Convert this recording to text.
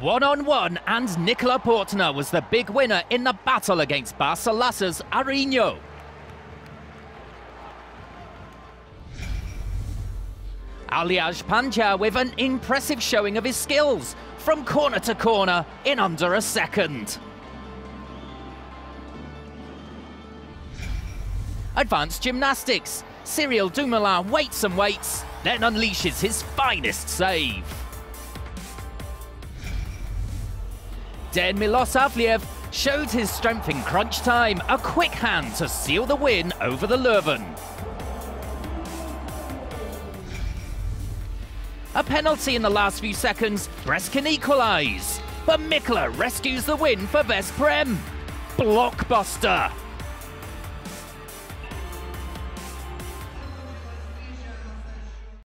One-on-one, and Nikola Portner was the big winner in the battle against Barcelas's Arinho. Aliaksandr Panja with an impressive showing of his skills, from corner to corner in under a second. Advanced gymnastics, Cyril Dumoulin waits and waits, then unleashes his finest save. Then Milos Avliev showed his strength in crunch time, a quick hand to seal the win over the Leuven. A penalty in the last few seconds, Brest can equalise, but Mikla rescues the win for Vesprem. Blockbuster!